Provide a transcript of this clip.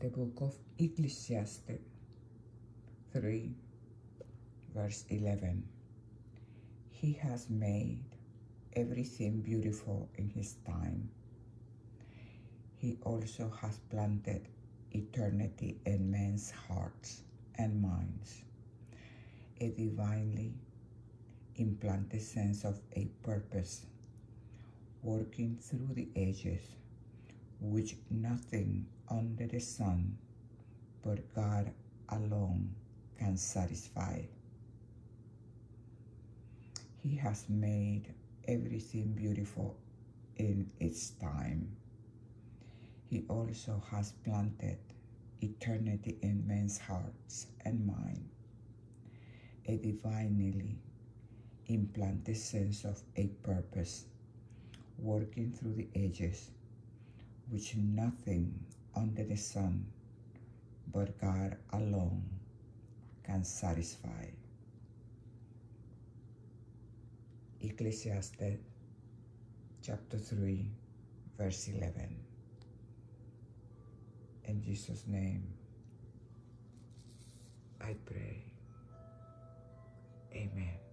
the book of Ecclesiastes 3, verse 11. He has made everything beautiful in his time. He also has planted eternity in men's hearts and minds, a divinely implanted sense of a purpose, working through the ages, which nothing under the sun but God alone can satisfy. He has made everything beautiful in its time. He also has planted eternity in men's hearts and minds, a divinely implanted sense of a purpose, working through the ages, which nothing under the sun but God alone can satisfy. Ecclesiastes chapter 3, verse 11. In Jesus' name, I pray. Amen.